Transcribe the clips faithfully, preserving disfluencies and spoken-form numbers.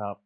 ครับ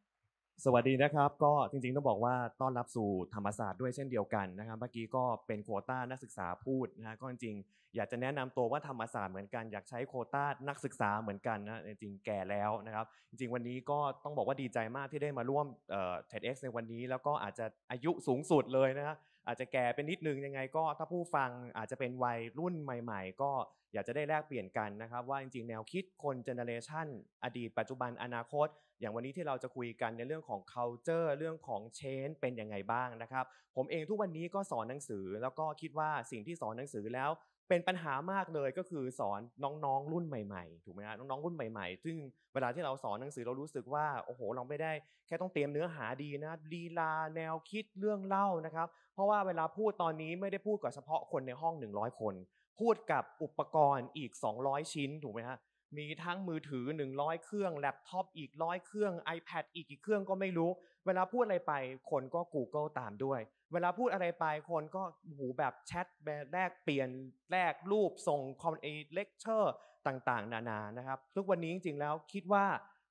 สวัสดีนะครับก็จริงๆต้องบอกว่าต้อนรับสู่ธรรมศาสตร์ด้วยเช่นเดียวกันนะครับเมื่อกี้ก็เป็นโควต้านักศึกษาพูดนะฮะก็จริงๆอยากจะแนะนำตัวว่าธรรมศาสตร์เหมือนกันอยากใช้โควต้านักศึกษาเหมือนกันนะจริงๆแก่แล้วนะครับจริงๆวันนี้ก็ต้องบอกว่าดีใจมากที่ได้มาร่วมเอ่อ เท็ดเอ็กซ์ ในวันนี้แล้วก็อาจจะอายุสูงสุดเลยนะฮะอาจจะแก่เป็นนิดนึงยังไงก็ถ้าผู้ฟังอาจจะเป็นวัยรุ่นใหม่ๆก็อยากจะได้แลกเปลี่ยนกันนะครับว่าจริงๆแนวคิดคนเจเนอเรชันอดีตปัจจุบันอนาคตอย่างวันนี้ที่เราจะคุยกันในเรื่องของ culture เรื่องของ change เป็นยังไงบ้างนะครับผมเองทุกวันนี้ก็สอนหนังสือแล้วก็คิดว่าสิ่งที่สอนหนังสือแล้วเป็นปัญหามากเลยก็คือสอนน้องๆรุ่นใหม่ๆถูกไหมฮะน้องๆรุ่นใหม่ๆซึ่งเวลาที่เราสอนหนังสือเรารู้สึกว่าโอ้โหเราไม่ได้แค่ต้องเตรียมเนื้อหาดีนะลีลาแนวคิดเรื่องเล่านะครับเพราะว่าเวลาพูดตอนนี้ไม่ได้พูดกับเฉพาะคนในห้องหนึ่งร้อยคนพูดกับอุปกรณ์อีกสองร้อยชิ้นถูกไหมฮะมีทั้งมือถือหนึ่งร้อยเครื่องแล็ปท็อปอีกร้อยเครื่อง ไอแพด อีกกี่เครื่องก็ไม่รู้เวลาพูดอะไรไปคนก็ กูเกิล ตามด้วยเวลาพูดอะไรไปคนก็หูแบบแชทแบบแลกเปลี่ยนแลกรูปส่งคอมเมนต์เลคเชอร์ต่างๆนานานะครับทุกวันนี้จริงๆแล้วคิดว่า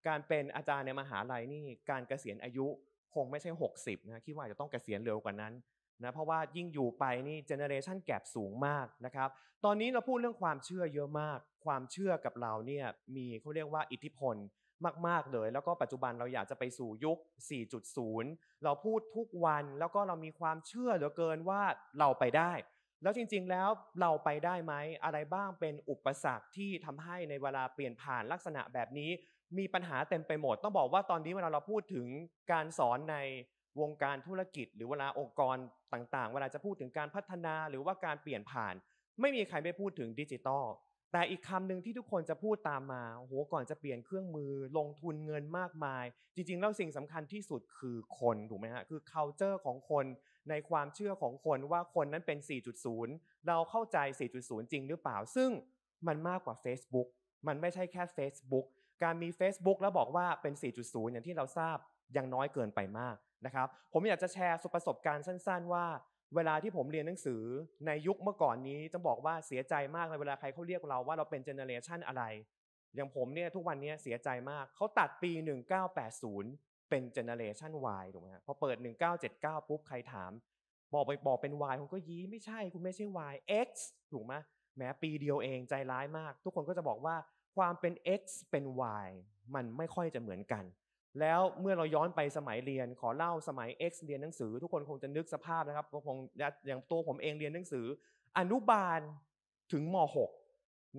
การเป็นอาจารย์ในมหาลัยนี่การเกษียณอายุคงไม่ใช่หกสิบนะคิดว่าจะต้องเกษียณเร็วกว่านั้นนะเพราะว่ายิ่งอยู่ไปนี่เจเนอเรชันแกปสูงมากนะครับตอนนี้เราพูดเรื่องความเชื่อเยอะมากความเชื่อกับเราเนี่ยมีเขาเรียกว่าอิทธิพลมากๆเลยแล้วก็ปัจจุบันเราอยากจะไปสู่ยุค สี่จุดศูนย์ เราพูดทุกวันแล้วก็เรามีความเชื่อเหลือเกินว่าเราไปได้แล้วจริงๆแล้วเราไปได้ไหมอะไรบ้างเป็นอุปสรรคที่ทำให้ในเวลาเปลี่ยนผ่านลักษณะแบบนี้มีปัญหาเต็มไปหมดต้องบอกว่าตอนนี้เวลาเราพูดถึงการสอนในวงการธุรกิจหรือเวลาองค์กรต่างๆเวลาจะพูดถึงการพัฒนาหรือว่าการเปลี่ยนผ่านไม่มีใครไม่พูดถึงดิจิตอลแต่อีกคำหนึ่งที่ทุกคนจะพูดตามมาโอ้โหก่อนจะเปลี่ยนเครื่องมือลงทุนเงินมากมายจริงๆแล้วสิ่งสำคัญที่สุดคือคนถูกไหมฮะคือ คัลเจอร์ ของคนในความเชื่อของคนว่าคนนั้นเป็น สี่จุดศูนย์ เราเข้าใจ สี่จุดศูนย์ จริงหรือเปล่าซึ่งมันมากกว่า เฟซบุ๊ก มันไม่ใช่แค่ เฟซบุ๊ก การมี เฟซบุ๊ก แล้วบอกว่าเป็น สี่จุดศูนย์ อย่างที่เราทราบยังน้อยเกินไปมากนะครับผมอยากจะแชร์ประสบการณ์สั้นๆว่าเวลาที่ผมเรียนหนังสือในยุคเมื่อก่อนนี้ต้องบอกว่าเสียใจมากเลยเวลาใครเขาเรียกเราว่าเราเป็นเจเนอเรชันอะไรอย่างผมเนี่ยทุกวันนี้เสียใจมากเขาตัดปีหนึ่งเก้าแปดศูนย์เป็นเจเนอเรชัน วาย ถูกไหมฮะพอเปิดหนึ่งเก้าเจ็ดเก้าปุ๊บใครถามบอกไปบอกเป็น วาย ผมก็ยี้ไม่ใช่คุณไม่ใช่ วาย เอ็กซ์ ถูกไหมแม้ปีเดียวเองใจร้ายมากทุกคนก็จะบอกว่าความเป็น เอ็กซ์ เป็น วาย มันไม่ค่อยจะเหมือนกันแล้วเมื่อเราย้อนไปสมัยเรียนขอเล่าสมัย เอ็กซ์ เรียนหนังสือทุกคนคงจะนึกสภาพนะครับคงอย่างตัวผมเองเรียนหนังสืออนุบาลถึงมอหก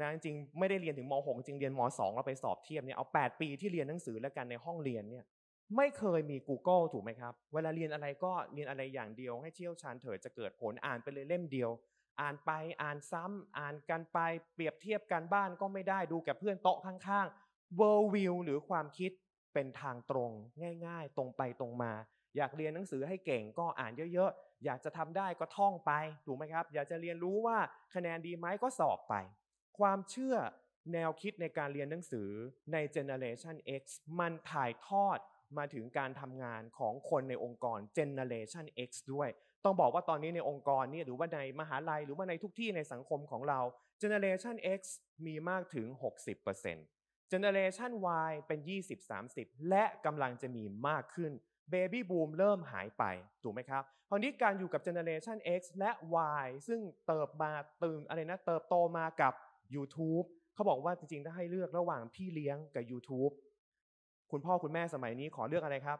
นะจริงไม่ได้เรียนถึงมอหกจริงเรียนมอสองเราไปสอบเทียบเนี่ยเอาแปดปีที่เรียนหนังสือแล้วกันในห้องเรียนเนี่ยไม่เคยมี กูเกิล ถูกไหมครับเวลาเรียนอะไรก็เรียนอะไรอย่างเดียวให้เชี่ยวชาญเถิดจะเกิดผลอ่านไปเลยเล่มเดียวอ่านไปอ่านซ้ำอ่านกันไปเปรียบเทียบกันบ้านก็ไม่ได้ดูกับเพื่อนโต๊ะข้างๆ เวิลด์วิว หรือความคิดเป็นทางตรงง่ายๆตรงไปตรงมาอยากเรียนหนังสือให้เก่งก็อ่านเยอะๆอยากจะทำได้ก็ท่องไปถูกไหมครับอยากจะเรียนรู้ว่าคะแนนดีไหมก็สอบไปความเชื่อแนวคิดในการเรียนหนังสือใน เจเนอเรชัน X มันถ่ายทอดมาถึงการทำงานของคนในองค์กร เจเนอเรชัน เอ็กซ์ ด้วยต้องบอกว่าตอนนี้ในองค์กรนี่หรือว่าในมหาลัยหรือว่าในทุกที่ในสังคมของเรา เจเนอเรชัน เอ็กซ์ มีมากถึง หกสิบเปอร์เซ็นต์เจเนอเรชัน วาย เป็น ยี่สิบ สามสิบ และกำลังจะมีมากขึ้น เบบี้บูม เริ่มหายไปถูกไหมครับคราวนี้การอยู่กับ เจเนอเรชัน เอ็กซ์ และ วาย ซึ่งเติบมาตื่นอะไรนะเติบโตมากับ ยูทูบ เขาบอกว่าจริงๆถ้าให้เลือกระหว่างพี่เลี้ยงกับ ยูทูบ คุณพ่อคุณแม่สมัยนี้ขอเลือกอะไรครับ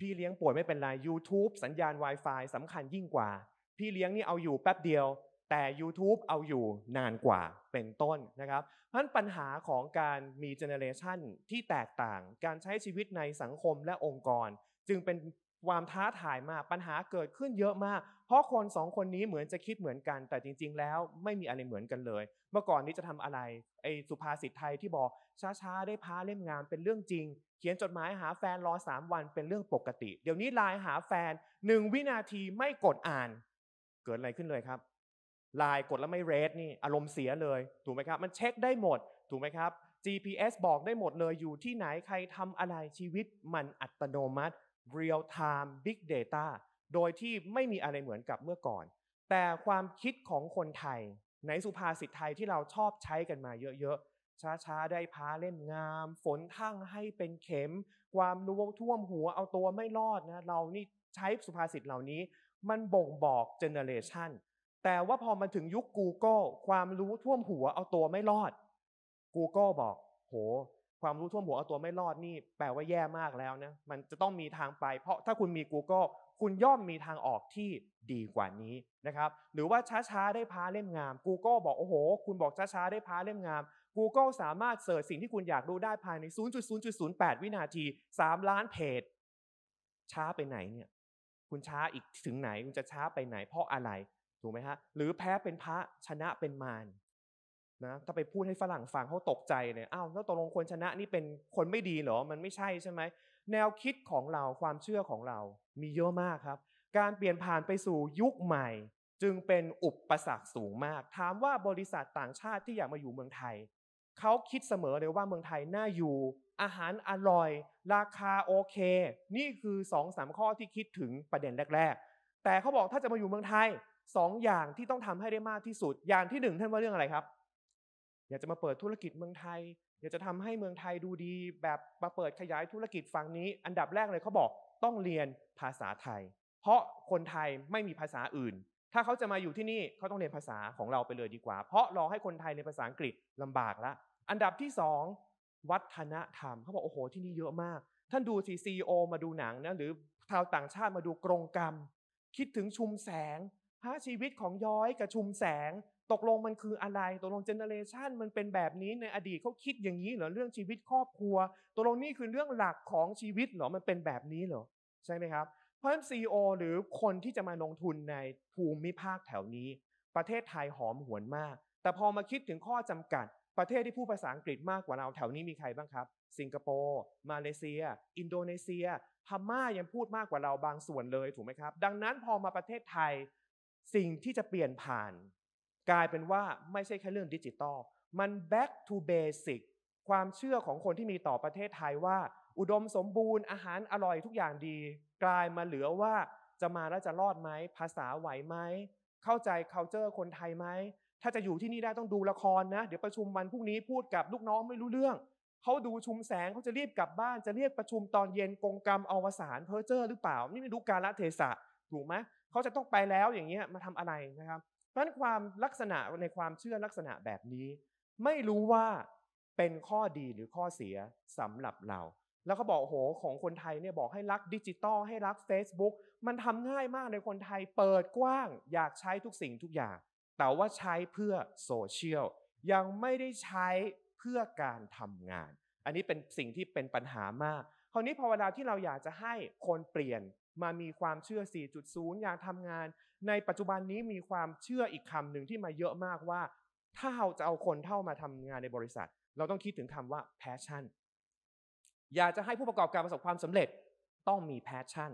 พี่เลี้ยงป่วยไม่เป็นไร ยูทูบ สัญญาณ ไวไฟ สำคัญยิ่งกว่าพี่เลี้ยงนี่เอาอยู่แป๊บเดียวแต่ ยูทูบ เอาอยู่นานกว่าเป็นต้นนะครับเพราะฉะนั้นปัญหาของการมีเจเนอเรชันที่แตกต่างการใช้ชีวิตในสังคมและองค์กรจึงเป็นความท้าทายมากปัญหาเกิดขึ้นเยอะมากเพราะคนสองคนนี้เหมือนจะคิดเหมือนกันแต่จริงๆแล้วไม่มีอะไรเหมือนกันเลยเมื่อก่อนนี้จะทำอะไรไอ้สุภาษิตไทยที่บอกช้าๆได้พ้าเล่มงามเป็นเรื่องจริงเขียนจดหมายหาแฟนรอสามวันเป็นเรื่องปกติเดี๋ยวนี้ไลน์หาแฟนหนึ่งวินาทีไม่กดอ่านเกิดอะไรขึ้นเลยครับไลน์กดแล้วไม่เรทนี่อารมณ์เสียเลยถูกไหมครับมันเช็คได้หมดถูกไหมครับ จีพีเอส บอกได้หมดเลยอยู่ที่ไหนใครทำอะไรชีวิตมันอัตโนมัติ เรียลไทม์ บิ๊ก เดต้า โดยที่ไม่มีอะไรเหมือนกับเมื่อก่อนแต่ความคิดของคนไทยในสุภาษิตไทยที่เราชอบใช้กันมาเยอะ ช้าๆได้พาเล่นงามฝนทั่งให้เป็นเข็มความรู้ท่วมหัวเอาตัวไม่รอดนะเรานี่ใช้สุภาษิตเหล่านี้มันบ่งบอกเจเนเรชันแต่ว่าพอมันถึงยุค Google ความรู้ท่วมหัวเอาตัวไม่รอด Google บอกโหความรู้ท่วมหัวเอาตัวไม่รอดนี่แปลว่าแย่มากแล้วนะมันจะต้องมีทางไปเพราะถ้าคุณมี Google คุณย่อมมีทางออกที่ดีกว่านี้นะครับหรือว่าช้าๆได้พาเล่มงาม Google บอกโอ้โหคุณบอกช้าๆได้พาเล่มงาม Google สามารถเสิร์ชสิ่งที่คุณอยากรู้ได้ภายใน ศูนย์จุดศูนย์ศูนย์แปด วินาทีสามล้านเพจช้าไปไหนเนี่ยคุณช้าอีกถึงไหนคุณจะช้าไปไหนเพราะอะไรถูกไหมฮะหรือแพ้เป็นพระชนะเป็นมารนะถ้าไปพูดให้ฝรั่งฟังเขาตกใจเลยอ้าวแล้วตกลงคนชนะนี่เป็นคนไม่ดีเหรอมันไม่ใช่ใช่ไหมแนวคิดของเราความเชื่อของเรามีเยอะมากครับการเปลี่ยนผ่านไปสู่ยุคใหม่จึงเป็นอุปสรรคสูงมากถามว่าบริษัทต่างชาติที่อยากมาอยู่เมืองไทยเขาคิดเสมอเลยว่าเมืองไทยน่าอยู่อาหารอร่อยราคาโอเคนี่คือ สองถึงสาม ข้อที่คิดถึงประเด็นแรกๆแต่เขาบอกถ้าจะมาอยู่เมืองไทยสอง อย่างที่ต้องทำให้ได้มากที่สุดอย่างที่หนึ่งท่านว่าเรื่องอะไรครับอยากจะมาเปิดธุรกิจเมืองไทยอยากจะทำให้เมืองไทยดูดีแบบมาเปิดขยายธุรกิจฝั่งนี้อันดับแรกเลยเขาบอกต้องเรียนภาษาไทยเพราะคนไทยไม่มีภาษาอื่นถ้าเขาจะมาอยู่ที่นี่เขาต้องเรียนภาษาของเราไปเลยดีกว่าเพราะรอให้คนไทยเรียนภาษาอังกฤษลำบากละอันดับที่สองวัฒนธรรมเขาบอกโอ้โหที่นี่เยอะมากท่านดูซีซีโอมาดูหนังนะหรือชาวต่างชาติมาดูกรงกรรมคิดถึงชุมแสงพระชีวิตของย้อยกับชุมแสงตกลงมันคืออะไรตกลงเจเนเรชันมันเป็นแบบนี้ในอดีตเขาคิดอย่างนี้เหรอเรื่องชีวิตครอบครัวตกลงนี่คือเรื่องหลักของชีวิตเหรอมันเป็นแบบนี้เหรอใช่ไหมครับเพราะฉะนั้น ซี อี โอ หรือคนที่จะมาลงทุนในภูมิภาคแถวนี้ประเทศไทยหอมหวนมากแต่พอมาคิดถึงข้อจำกัดประเทศที่พูดภาษาอังกฤษมากกว่าเราแถวนี้มีใครบ้างครับสิงคโปร์มาเลเซียอินโดนีเซียพม่ายังพูดมากกว่าเราบางส่วนเลยถูกไหมครับดังนั้นพอมาประเทศไทยสิ่งที่จะเปลี่ยนผ่านกลายเป็นว่าไม่ใช่แค่เรื่องดิจิตอลมัน back to basic ความเชื่อของคนที่มีต่อประเทศไทยว่าอุดมสมบูรณ์อาหารอร่อยทุกอย่างดีกลายมาเหลือว่าจะมาแล้วจะรอดไหมภาษาไหวไหมเข้าใจ culture คนไทยไหมถ้าจะอยู่ที่นี่ได้ต้องดูละครนะเดี๋ยวประชุมวันพรุ่งนี้พูดกับลูกน้องไม่รู้เรื่องเขาดูชุมแสงเขาจะรีบกลับบ้านจะเรียกประชุมตอนเย็นกงกรรมอวสานเพ้อเจ้อหรือเปล่านี่ไม่รู้กาลเทศะถูกไหมเขาจะต้องไปแล้วอย่างเงี้ยมาทำอะไรนะครับเพราะฉะนั้นความลักษณะในความเชื่อลักษณะแบบนี้ไม่รู้ว่าเป็นข้อดีหรือข้อเสียสำหรับเราแล้วเขาบอกโหของคนไทยเนี่ยบอกให้รักดิจิตอลให้รัก Facebook มันทำง่ายมากในคนไทยเปิดกว้างอยากใช้ทุกสิ่งทุกอย่างแต่ว่าใช้เพื่อโซเชียลยังไม่ได้ใช้เพื่อการทำงานอันนี้เป็นสิ่งที่เป็นปัญหามากคราวนี้พอเวลาที่เราอยากจะให้คนเปลี่ยนมามีความเชื่อ สี่จุดศูนย์ อยากทำงานในปัจจุบันนี้มีความเชื่ออีกคำหนึ่งที่มาเยอะมากว่าถ้าเราจะเอาคนเข้ามาทำงานในบริษัทเราต้องคิดถึงคำว่า passion อยากจะให้ผู้ประกอบการประสบความสำเร็จต้องมี passion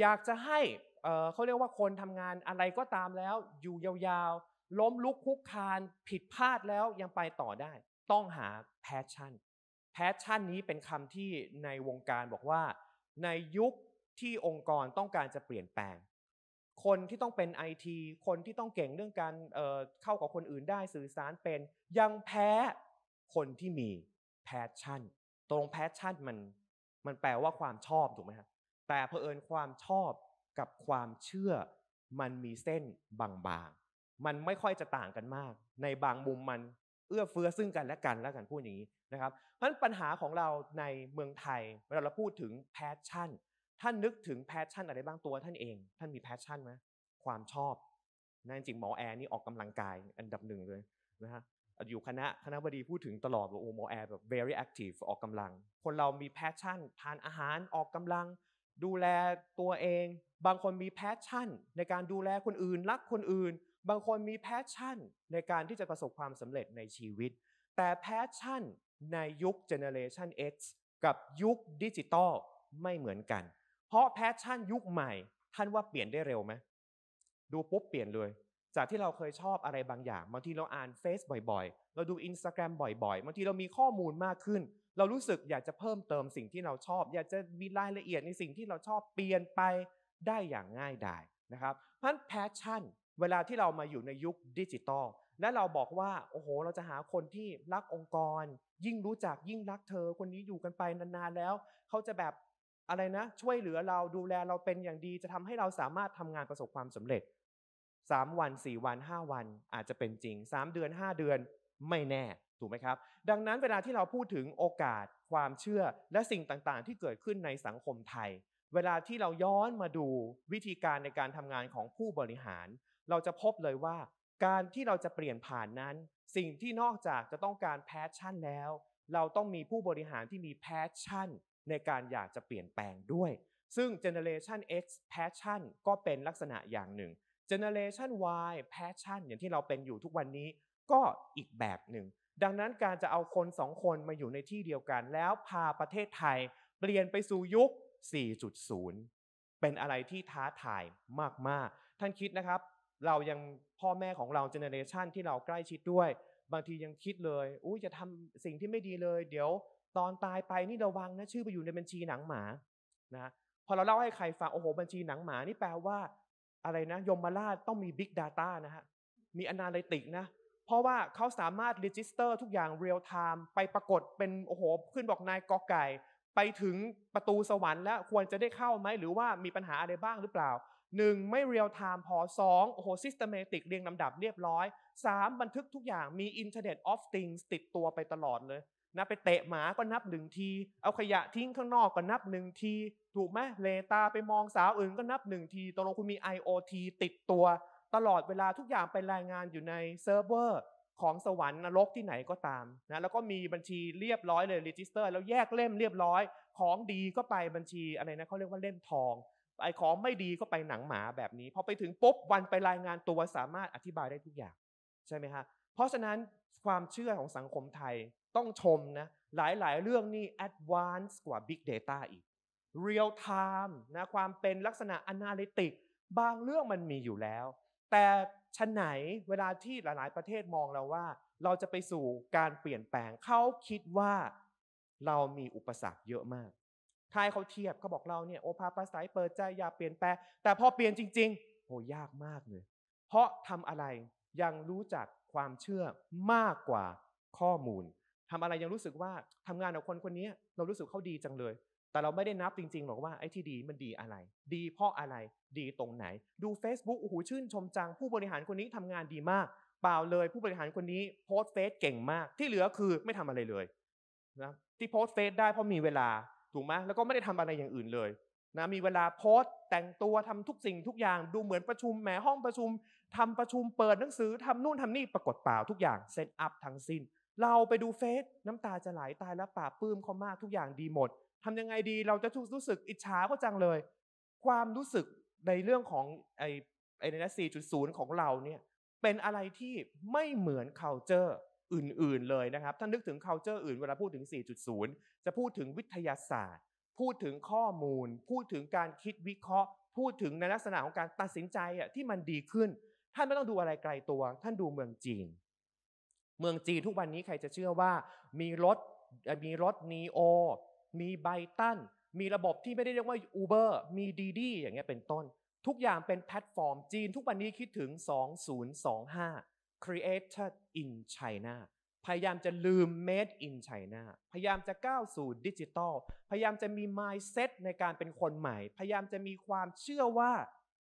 อยากจะให้เขาเรียกว่าคนทำงานอะไรก็ตามแล้วอยู่ยาวๆล้มลุกคุกคานผิดพลาดแล้วยังไปต่อได้ต้องหาแพชชั่นแพชชั่นนี้เป็นคำที่ในวงการบอกว่าในยุคที่องค์กรต้องการจะเปลี่ยนแปลงคนที่ต้องเป็น ไอ ที คนที่ต้องเก่งเรื่องการ เอ่อ เข้ากับคนอื่นได้สื่อสารเป็นยังแพ้คนที่มีแพชชั่นตรงแพชชั่นมันมันแปลว่าความชอบถูกไหมครับแต่เผอิญความชอบกับความเชื่อมันมีเส้นบางๆมันไม่ค่อยจะต่างกันมากในบางมุมมันเอื้อเฟื้อซึ่งกันและกันแล้วกันพูดอย่างนี้นะครับเพราะฉะนั้นปัญหาของเราในเมืองไทยเวลาเราพูดถึงแพชชั่นท่านนึกถึงแพชชั่นอะไรบ้างตัวท่านเองท่านมีแพชชั่นไหมความชอบนั่นจริงหมอแอร์นี่ออกกำลังกายอันดับหนึ่งเลยนะฮะอยู่คณะคณะบดีพูดถึงตลอดว่าโอ้หมอแอร์แบบ very active ออกกำลังคนเรามีแพชชั่นทานอาหารออกกำลังดูแลตัวเองบางคนมีแพชชั่นในการดูแลคนอื่นรักคนอื่นบางคนมีแพชชั่นในการที่จะประสบความสำเร็จในชีวิตแต่แพชชั่นในยุค Generation เอ็กซ์ กับยุคดิจิตอลไม่เหมือนกันเพราะแพชชั่นยุคใหม่ท่านว่าเปลี่ยนได้เร็วไหมดูปุ๊บเปลี่ยนเลยจากที่เราเคยชอบอะไรบางอย่างบางทีเราอ่านเฟซบ่อยๆเราดู Instagram บ่อยๆบางทีเรามีข้อมูลมากขึ้นเรารู้สึกอยากจะเพิ่มเติมสิ่งที่เราชอบอยากจะมีรายละเอียดในสิ่งที่เราชอบเปลี่ยนไปได้อย่างง่ายดาย นะครับเพราะฉะนั้นแพชชั่นเวลาที่เรามาอยู่ในยุคดิจิตอลและเราบอกว่าโอ้โหเราจะหาคนที่รักองค์กรยิ่งรู้จักยิ่งรักเธอคนนี้อยู่กันไปนานๆแล้วเขาจะแบบอะไรนะช่วยเหลือเราดูแลเราเป็นอย่างดีจะทำให้เราสามารถทำงานประสบความสำเร็จสามวันสี่วันห้าวันอาจจะเป็นจริงสามเดือนห้าเดือนไม่แน่ถูกไหมครับดังนั้นเวลาที่เราพูดถึงโอกาสความเชื่อและสิ่งต่างๆที่เกิดขึ้นในสังคมไทยเวลาที่เราย้อนมาดูวิธีการในการทำงานของผู้บริหารเราจะพบเลยว่าการที่เราจะเปลี่ยนผ่านนั้นสิ่งที่นอกจากจะต้องการแพชชั่นแล้วเราต้องมีผู้บริหารที่มีแพชชั่นในการอยากจะเปลี่ยนแปลงด้วยซึ่ง Generation X Passion ก็เป็นลักษณะอย่างหนึ่ง Generation Y Passion อย่างที่เราเป็นอยู่ทุกวันนี้ก็อีกแบบหนึ่งดังนั้นการจะเอาคนสองคนมาอยู่ในที่เดียวกันแล้วพาประเทศไทยเปลี่ยนไปสู่ยุค สี่จุดศูนย์ เป็นอะไรที่ท้าทายมากๆท่านคิดนะครับเรายังพ่อแม่ของเรา Generation ที่เราใกล้ชิดด้วยบางทียังคิดเลยอุ้ยจะทำสิ่งที่ไม่ดีเลยเดี๋ยวตอนตายไปนี่ระวังนะชื่อไปอยู่ในบัญชีหนังหมานะพอเราเล่าให้ใครฟังโอ้โหบัญชีหนังหมานี่แปลว่าอะไรนะยมราชต้องมี Big Data นะฮะมี Analytics นะเพราะว่าเขาสามารถ Register ทุกอย่าง Real Time ไปปรากฏเป็นโอ้โหขึ้นบอกนายกอไก่ไปถึงประตูสวรรค์แล้วควรจะได้เข้าไหมหรือว่ามีปัญหาอะไรบ้างหรือเปล่าหนึ่งไม่เรียลไทม์พอสองโอ้โห systematic เรียงลำดับเรียบร้อยสามบันทึกทุกอย่างมี Internet of Things ติดตัวไปตลอดเลยนะไปเตะหมาก็นับหนึ่งทีเอาขยะทิ้งข้างนอกก็นับหนึ่งทีถูกไหมเลตาไปมองสาวอื่นก็นับหนึ่งทีตกลงคุณมี ไอ โอ ที ติดตัวตลอดเวลาทุกอย่างเป็นรายงานอยู่ในเซิร์ฟเวอร์ของสวรรค์นรกที่ไหนก็ตามนะแล้วก็มีบัญชีเรียบร้อยเลยรีจิสเตอร์แล้วแยกเล่มเรียบร้อยของดีก็ไปบัญชีอะไรนะเขาเรียกว่าเล่มทองไอ้ของไม่ดีก็ไปหนังหมาแบบนี้พอไปถึงปุ๊บวันไปรายงานตัวสามารถอธิบายได้ทุกอย่างใช่ไหมฮะเพราะฉะนั้นความเชื่อของสังคมไทยต้องชมนะหลายๆเรื่องนี่ advance กว่า Big Data อีก Real Time นะความเป็นลักษณะ Analytic บางเรื่องมันมีอยู่แล้วแต่ฉะไหนเวลาที่หลายๆประเทศมองเราว่าเราจะไปสู่การเปลี่ยนแปลงเขาคิดว่าเรามีอุปสรรคเยอะมากท้ายเขาเทียบเขาบอกเราเนี่ยโอภาปราศัยเปิดใจอย่าเปลี่ยนแปลงแต่พอเปลี่ยนจริงๆโหยากมากเลยเพราะทำอะไรยังรู้จักความเชื่อมากกว่าข้อมูลทำอะไรยังรู้สึกว่าทำงานกับคนคนนี้เรารู้สึกเขาดีจังเลยแต่เราไม่ได้นับจริงๆหรอกว่าไอ้ที่ดีมันดีอะไรดีเพราะอะไรดีตรงไหนดู Facebook โอ้โหชื่นชมจังผู้บริหารคนนี้ทำงานดีมากเปล่าเลยผู้บริหารคนนี้โพสเฟซเก่งมากที่เหลือคือไม่ทำอะไรเลยนะที่โพสเฟซได้เพราะมีเวลาถูกไหมแล้วก็ไม่ได้ทำอะไรอย่างอื่นเลยนะมีเวลาโพสแต่งตัวทำทุกสิ่งทุกอย่างดูเหมือนประชุมแหมห้องประชุมทำประชุมเปิดหนังสือทำนู่นทำนี่ปรากฏเปล่าทุกอย่างเซตอัพทั้งสิ้นเราไปดูเฟซน้ำตาจะไหลตายแล้วป่าปื้มเขามากทุกอย่างดีหมดทำยังไงดีเราจะรู้สึกอิจฉาก็จังเลยความรู้สึกในเรื่องของไอ้ไอ้นะ สี่จุดศูนย์ ของเราเนี่ยเป็นอะไรที่ไม่เหมือน culture อื่นๆเลยนะครับถ้านึกถึง culture อื่นเวลาพูดถึง สี่จุดศูนย์ จะพูดถึงวิทยาศาสตร์พูดถึงข้อมูลพูดถึงการคิดวิเคราะห์พูดถึงในลักษณะของการตัดสินใจอ่ะที่มันดีขึ้นท่านไม่ต้องดูอะไรไกลตัวท่านดูเมืองจีนเมืองจีนทุกวันนี้ใครจะเชื่อว่ามีรถมีรถนีโอมีไบตันมีระบบที่ไม่ได้เรียกว่า Uber มี Didi อย่างเงี้ยเป็นต้นทุกอย่างเป็นแพลตฟอร์มจีนทุกวันนี้คิดถึงสองพันยี่สิบห้า Created in China พยายามจะลืม Made in China พยายามจะก้าวสู่ดิจิทัลพยายามจะมี Mindset ในการเป็นคนใหม่พยายามจะมีความเชื่อว่า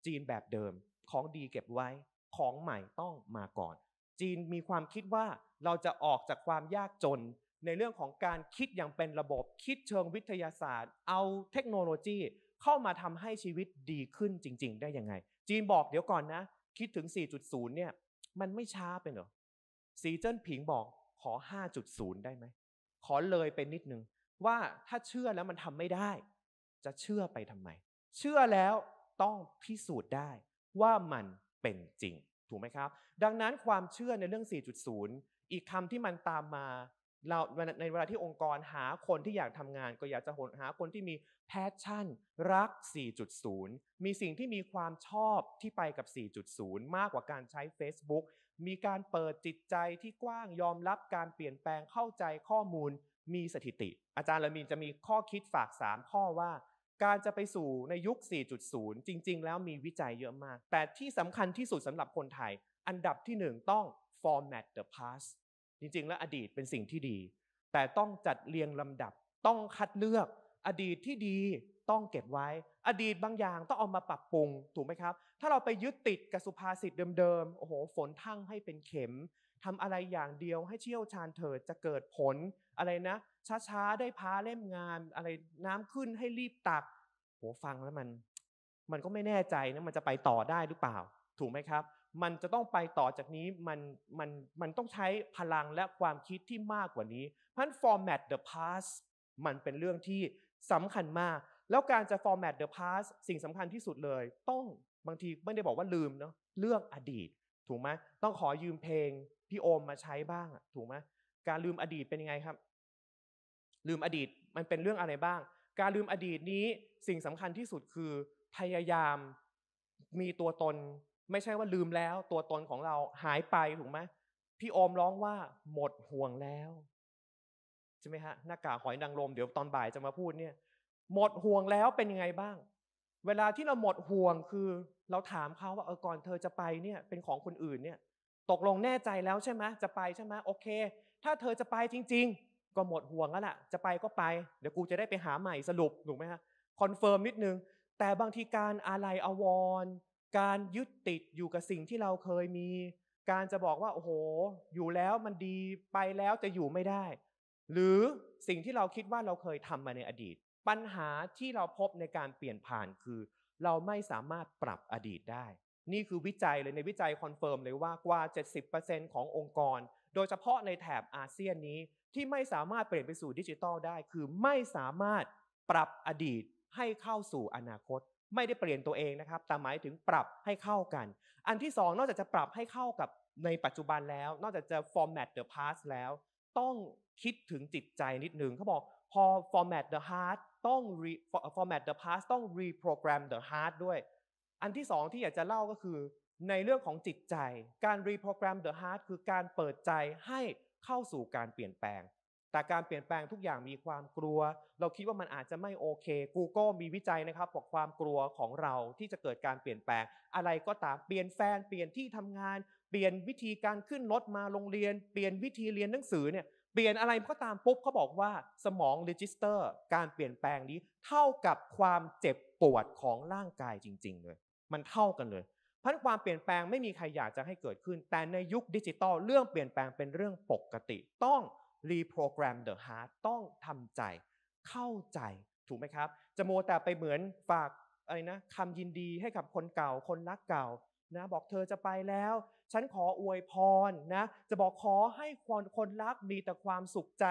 จีนแบบเดิมของดีเก็บไว้ของใหม่ต้องมาก่อนจีนมีความคิดว่าเราจะออกจากความยากจนในเรื่องของการคิดอย่างเป็นระบบคิดเชิงวิทยาศาสตร์เอาเทคโนโลยีเข้ามาทำให้ชีวิตดีขึ้นจริงๆได้ยังไงจีนบอกเดี๋ยวก่อนนะคิดถึง สี่จุดศูนย์ เนี่ยมันไม่ช้าไปเหรอสีเจิ้นผิงบอกขอ ห้าจุดศูนย์ ได้ไหมขอเลยไปนิดนึงว่าถ้าเชื่อแล้วมันทำไม่ได้จะเชื่อไปทำไมเชื่อแล้วต้องพิสูจน์ได้ว่ามันเป็นจริงถูกไหมครับดังนั้นความเชื่อในเรื่อง สี่จุดศูนย์ อีกคำที่มันตามมาเราในเวลาที่องค์กรหาคนที่อยากทำงานก็อยากจะหาคนที่มีแพชชั่นรัก สี่จุดศูนย์ มีสิ่งที่มีความชอบที่ไปกับ สี่จุดศูนย์ มากกว่าการใช้ Facebook มีการเปิดจิตใจที่กว้างยอมรับการเปลี่ยนแปลงเข้าใจข้อมูลมีสถิติอาจารย์ละมีนจะมีข้อคิดฝากสามข้อว่า การจะไปสู่ในยุค สี่จุดศูนย์ จริงๆแล้วมีวิจัยเยอะมากแต่ที่สำคัญที่สุดสำหรับคนไทยอันดับที่หนึ่งต้อง format the past จริงๆแล้วอดีตเป็นสิ่งที่ดีแต่ต้องจัดเรียงลำดับต้องคัดเลือกอดีตที่ดีต้องเก็บไว้อดีตบางอย่างต้องเอามาปรับปรุงถูกไหมครับถ้าเราไปยึดติดกับสุภาษิตเดิมๆโอ้โหฝนทั่งให้เป็นเข็มทำอะไรอย่างเดียวให้เชี่ยวชาญเถิดจะเกิดผลอะไรนะช้าๆได้พ้าเล่มงานอะไรน้ำขึ้นให้รีบตักโหฟังแล้วมันมันก็ไม่แน่ใจนะมันจะไปต่อได้หรือเปล่าถูกไหมครับมันจะต้องไปต่อจากนี้มันมันมันต้องใช้พลังและความคิดที่มากกว่านี้เพราะฉะนั้น format the past มันเป็นเรื่องที่สำคัญมากแล้วการจะ format the past สิ่งสำคัญที่สุดเลยต้องบางทีไม่ได้บอกว่าลืมเนาะเรื่องอดีตถูกไหมต้องขอยืมเพลงพี่โอมมาใช้บ้างถูกไหมการลืมอดีตเป็นยังไงครับลืมอดีตมันเป็นเรื่องอะไรบ้างการลืมอดีตนี้สิ่งสำคัญที่สุดคือพยายามมีตัวตนไม่ใช่ว่าลืมแล้วตัวตนของเราหายไปถูกไหมพี่โอมร้องว่าหมดห่วงแล้วใช่ไหมฮะหน้ากากหอยนางรมเดี๋ยวตอนบ่ายจะมาพูดเนี่ยหมดห่วงแล้วเป็นยังไงบ้างเวลาที่เราหมดห่วงคือเราถามเขาว่าเออก่อนเธอจะไปเนี่ยเป็นของคนอื่นเนี่ยตกลงแน่ใจแล้วใช่ไหมจะไปใช่ไหมโอเคถ้าเธอจะไปจริงๆก็หมดห่วงแล้วล่ะจะไปก็ไปเดี๋ยวกูจะได้ไปหาใหม่สรุปถูกไหมฮะคอนเฟิร์มนิดนึงแต่บางทีการอะไรอวรการยึดติดอยู่กับสิ่งที่เราเคยมีการจะบอกว่าโอ้โหอยู่แล้วมันดีไปแล้วจะอยู่ไม่ได้หรือสิ่งที่เราคิดว่าเราเคยทำมาในอดีตปัญหาที่เราพบในการเปลี่ยนผ่านคือเราไม่สามารถปรับอดีตได้นี่คือวิจัยเลยในวิจัยคอนเฟิร์มเลยว่ากว่า เจ็ดสิบเปอร์เซ็นต์ ขององค์กรโดยเฉพาะในแถบอาเซียนนี้ที่ไม่สามารถเปลี่ยนไปสู่ดิจิทัลได้คือไม่สามารถปรับอดีตให้เข้าสู่อนาคตไม่ได้เปลี่ยนตัวเองนะครับแต่หมายถึงปรับให้เข้ากันอันที่สองนอกจากจะปรับให้เข้ากับในปัจจุบันแล้วนอกจากจะ format the past แล้วต้องคิดถึงจิตใจนิดนึงเขาบอกพอ format the heart ต้อง format the past ต้อง reprogram the heart ด้วยอันที่สองที่อยากจะเล่าก็คือในเรื่องของจิตใจการ reprogram the heart คือการเปิดใจให้เข้าสู่การเปลี่ยนแปลงแต่การเปลี่ยนแปลงทุกอย่างมีความกลัวเราคิดว่ามันอาจจะไม่โอเค Google มีวิจัยนะครับบอกความกลัวของเราที่จะเกิดการเปลี่ยนแปลงอะไรก็ตามเปลี่ยนแฟนเปลี่ยนที่ทำงานเปลี่ยนวิธีการขึ้นรถมาโรงเรียนเปลี่ยนวิธีเรียนหนังสือเนี่ยเปลี่ยนอะไรก็ตามปุ๊บเขาบอกว่าสมองรีจิสเตอร์การเปลี่ยนแปลงนี้เท่ากับความเจ็บปวดของร่างกายจริงๆเลยมันเท่ากันเลยเพราะความเปลี่ยนแปลงไม่มีใครอยากจะให้เกิดขึ้นแต่ในยุคดิจิตอลเรื่องเปลี่ยนแปลงเป็นเรื่องปกติต้องreprogram the heart ต้องทำใจเข้าใจถูกไหมครับจะโมแต่ไปเหมือนฝากอะไรนะคำยินดีให้กับคนเก่าคนรักเก่านะบอกเธอจะไปแล้วฉันขออวยพรนะจะบอกขอให้คนคนรักมีแต่ความสุขใจ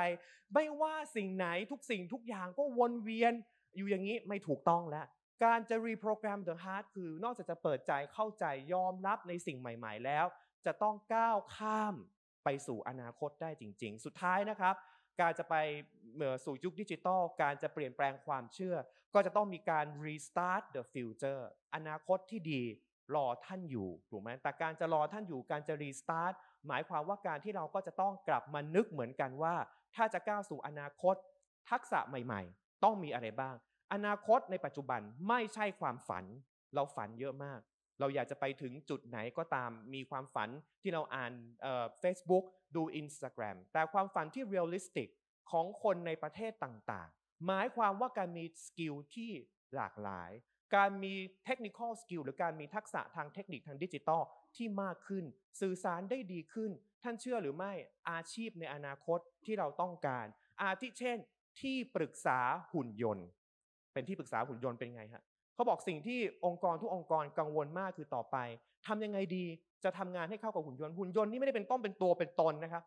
ไม่ว่าสิ่งไหนทุกสิ่งทุกอย่างก็วนเวียนอยู่อย่างนี้ไม่ถูกต้องแล้วการจะ reprogram the heart คือนอกจากจะเปิดใจเข้าใจยอมรับในสิ่งใหม่ๆแล้วจะต้องก้าวข้ามไปสู่อนาคตได้จริงๆสุดท้ายนะครับการจะไปสู่ยุคดิจิทัลการจะเปลี่ยนแปลงความเชื่อก็จะต้องมีการ restart the future อนาคตที่ดีรอท่านอยู่ถูกไหมแต่การจะรอท่านอยู่การจะ restart หมายความว่าการที่เราก็จะต้องกลับมานึกเหมือนกันว่าถ้าจะก้าวสู่อนาคตทักษะใหม่ๆต้องมีอะไรบ้างอนาคตในปัจจุบันไม่ใช่ความฝันเราฝันเยอะมากเราอยากจะไปถึงจุดไหนก็ตามมีความฝันที่เราอ่านเอ่อ Facebook ดู Instagram แต่ความฝันที่เรียลลิสติกของคนในประเทศต่างๆหมายความว่าการมีสกิลที่หลากหลายการมีเทคนิคอลสกิลหรือการมีทักษะทางเทคนิคทางดิจิทัลที่มากขึ้นสื่อสารได้ดีขึ้นท่านเชื่อหรือไม่อาชีพในอนาคตที่เราต้องการอาทิเช่นที่ปรึกษาหุ่นยนต์เป็นที่ปรึกษาหุ่นยนต์เป็นไงฮะเขาบอกสิ่งที่องค์กรทุกองค์กรกังวลมากคือต่อไปทำยังไงดีจะทำงานให้เข้ากับหุ่นยนต์หุ่นยนต์นี่ไม่ได้เป็นต้นเป็นตัวเป็นตนนะครับ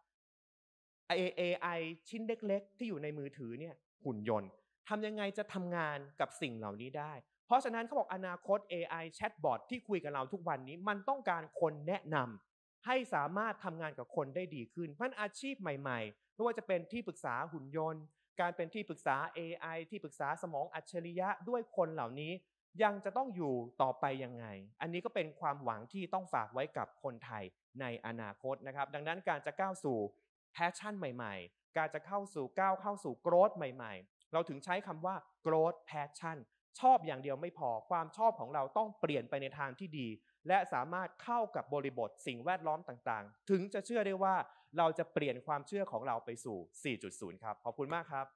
เอ ไอ ชิ้นเล็กๆที่อยู่ในมือถือเนี่ยหุ่นยนต์ทำยังไงจะทำงานกับสิ่งเหล่านี้ได้เพราะฉะนั้นเขาบอกอนาคต เอ ไอ แชทบอทที่คุยกับเราทุกวันนี้มันต้องการคนแนะนำให้สามารถทำงานกับคนได้ดีขึ้นเพราะอาชีพใหม่ๆไม่ว่าจะเป็นที่ปรึกษาหุ่นยนต์การเป็นที่ปรึกษา เอ ไอ ที่ปรึกษาสมองอัจฉริยะด้วยคนเหล่านี้ยังจะต้องอยู่ต่อไปยังไงอันนี้ก็เป็นความหวังที่ต้องฝากไว้กับคนไทยในอนาคตนะครับดังนั้นการจะก้าวสู่แพชชั่นใหม่ๆการจะเข้าสู่ก้าวเข้าสู่โกรธใหม่ๆเราถึงใช้คำว่าโกรธแพชชั่น ชอบอย่างเดียวไม่พอความชอบของเราต้องเปลี่ยนไปในทางที่ดีและสามารถเข้ากับบริบทสิ่งแวดล้อมต่างๆถึงจะเชื่อได้ว่าเราจะเปลี่ยนความเชื่อของเราไปสู่ สี่จุดศูนย์ ครับขอบคุณมากครับ